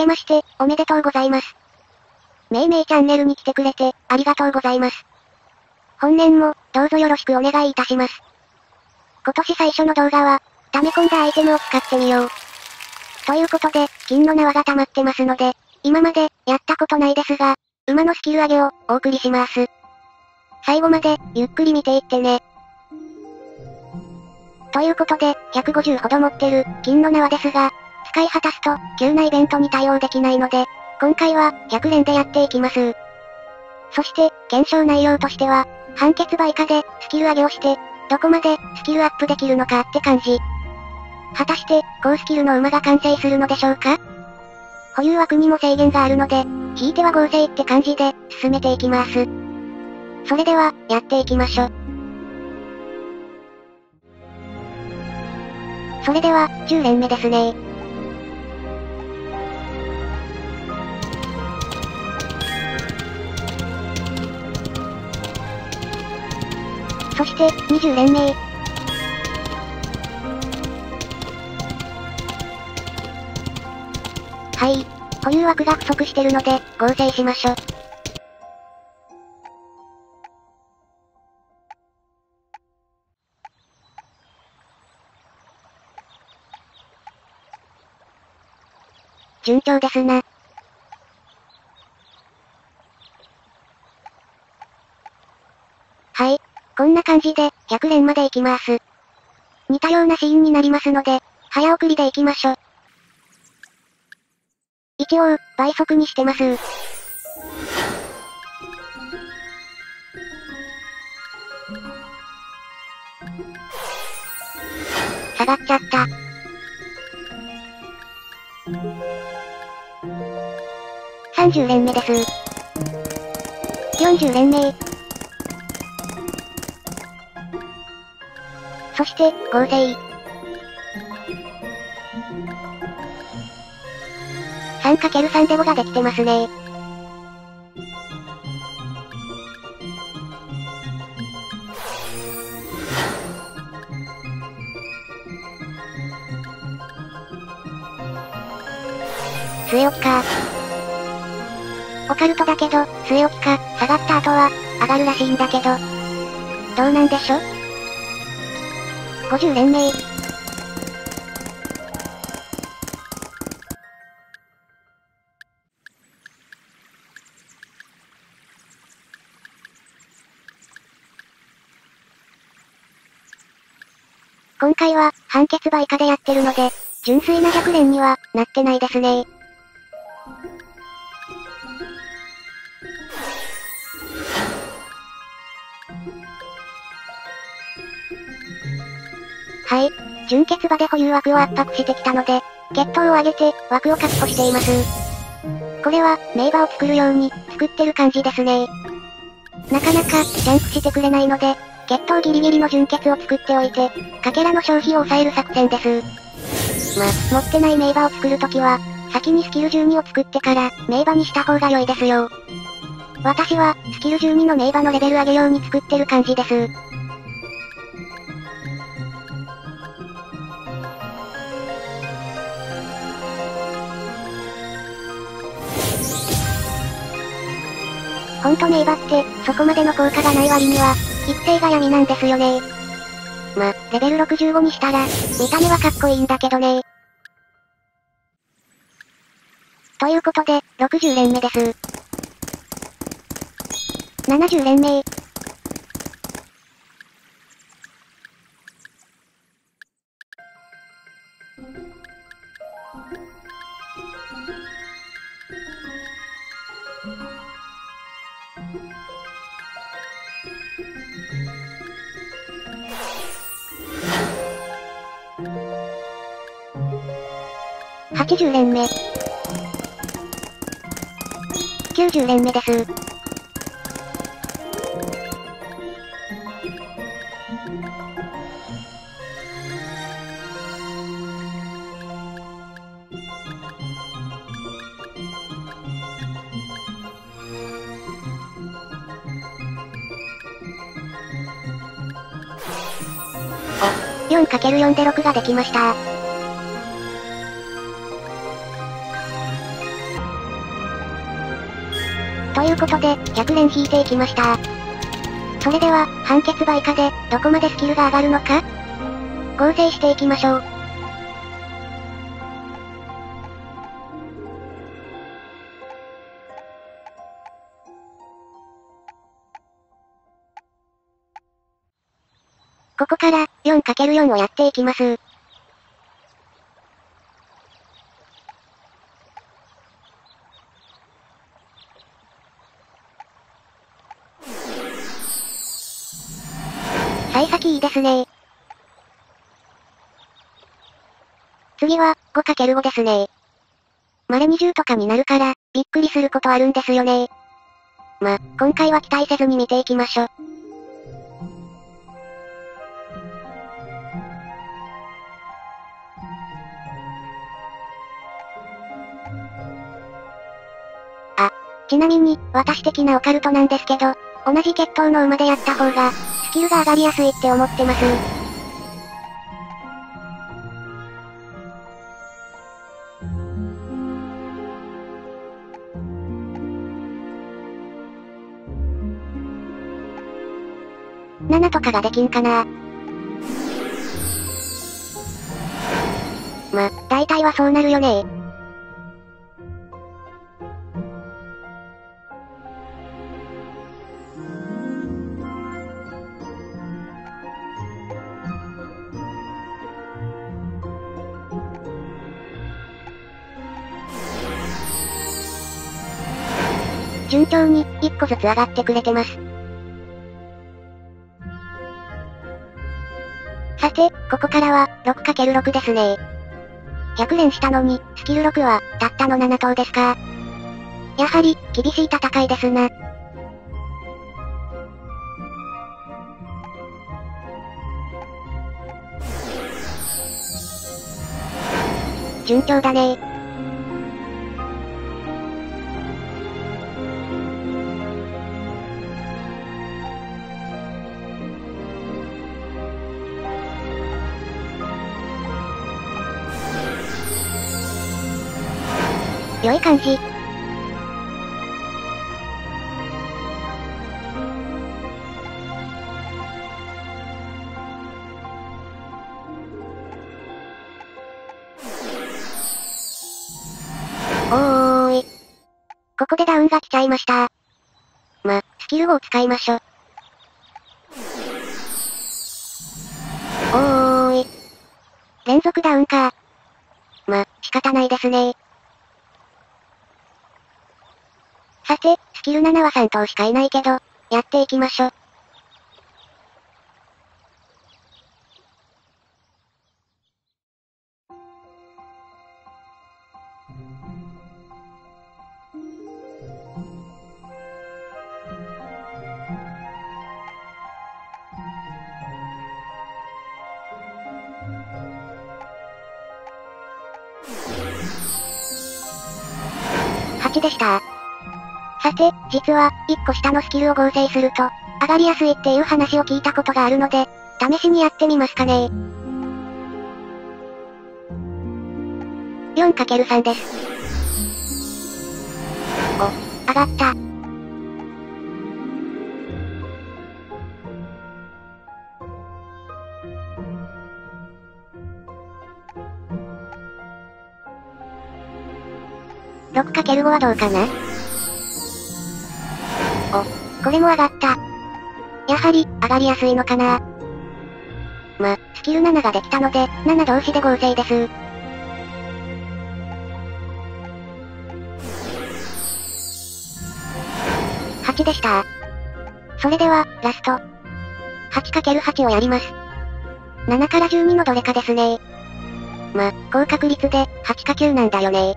けまして、おめでとうございます。めいめいチャンネルに来てくれて、ありがとうございます。本年も、どうぞよろしくお願いいたします。今年最初の動画は、溜め込んだアイテムを使ってみよう。ということで、金の縄が溜まってますので、今まで、やったことないですが、馬のスキル上げを、お送りします。最後まで、ゆっくり見ていってね。ということで、150ほど持ってる、金の縄ですが、使い果たすと、急なイベントに対応できないので、今回は、100連でやっていきます。そして、検証内容としては、判決場以下で、スキル上げをして、どこまで、スキルアップできるのかって感じ。果たして、高スキルの馬が完成するのでしょうか？保有枠にも制限があるので、引いては合成って感じで、進めていきます。それでは、やっていきましょう。それでは、10連目ですね。そして、20連目。はい。保有枠が不足してるので、合成しましょう。順調ですな。はい。こんな感じで、100連まで行きます。似たようなシーンになりますので、早送りで行きましょう。一応、倍速にしてます。下がっちゃった。30連目です。40連目。そして、合成。3×3 で5ができてますね。据え置きか。オカルトだけど、据え置きか。下がった後は、上がるらしいんだけど。どうなんでしょ？ 50 連目。今回は、判決場以下でやってるので、純粋な100連には、なってないですね。はい。準決場で保有枠を圧迫してきたので、血統を上げて、枠を確保しています。これは、名場を作るように、作ってる感じですね。なかなか、ジャンプしてくれないので、血統ギリギリの準決を作っておいて、かけらの消費を抑える作戦です。持ってない名場を作るときは、先にスキル12を作ってから、名場にした方が良いですよ。私は、スキル12の名場のレベル上げ用に作ってる感じです。ほんと名場って、そこまでの効果がない割には、一定が闇なんですよね。レベル65にしたら、見た目はかっこいいんだけどね。ということで、60連目です。70連目。80連目。90連目です。お、4×4 で6ができました。ということで、100連引いていきました。それでは、判決倍化で、どこまでスキルが上がるのか？合成していきましょう。ここから、4×4 をやっていきます。幸先いいですね。次は、5×5 ですね。稀に10とかになるから、びっくりすることあるんですよね。ま、今回は期待せずに見ていきましょう。あ、ちなみに、私的なオカルトなんですけど、同じ血統の馬でやった方が、スキルが上がりやすいって思ってます。7とかができんかな。ま、大体はそうなるよね。順調に、1個ずつ上がってくれてます。さて、ここからは、6×6 ですね。100連したのに、スキル6は、たったの7等ですか。やはり、厳しい戦いですな。順調だね。良い感じ。おーい。ここでダウンが来ちゃいました。ま、スキルを使いましょう。おーい。連続ダウンか。ま、仕方ないですね。さて、スキル7は3頭しかいないけど、やっていきましょう。8でした。さて、実は、1個下のスキルを合成すると、上がりやすいっていう話を聞いたことがあるので、試しにやってみますかね。4×3 です。お、上がった。6×5 はどうかな？お、これも上がった。やはり、上がりやすいのかな。ま、スキル7ができたので、7同士で合成です。8でした。それでは、ラスト。8×8 をやります。7から12のどれかですね。ま、高確率で、8×9 なんだよね。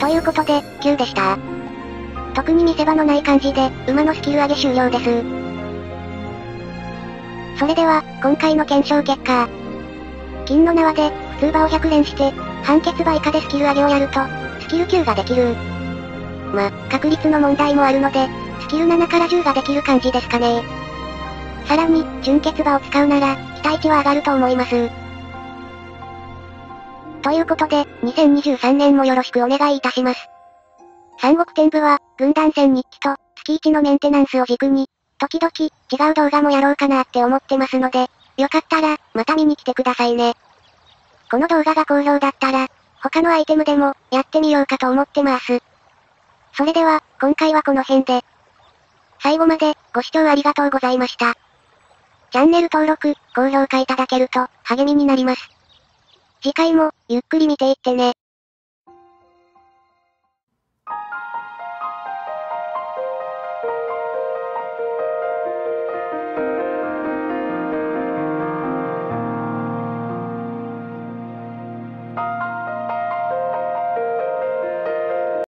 ということで、9でした。特に見せ場のない感じで、馬のスキル上げ終了です。それでは、今回の検証結果。金の縄で、普通馬を100連して、判決場以下でスキル上げをやると、スキル9ができる。ま、確率の問題もあるので、スキル7から10ができる感じですかね。さらに、純血馬を使うなら、期待値は上がると思います。ということで、2023年もよろしくお願いいたします。三国天部は、軍団戦日記と、月1のメンテナンスを軸に、時々、違う動画もやろうかなって思ってますので、よかったら、また見に来てくださいね。この動画が好評だったら、他のアイテムでも、やってみようかと思ってます。それでは、今回はこの辺で。最後まで、ご視聴ありがとうございました。チャンネル登録、高評価いただけると、励みになります。次回も、ゆっくり見ていってね。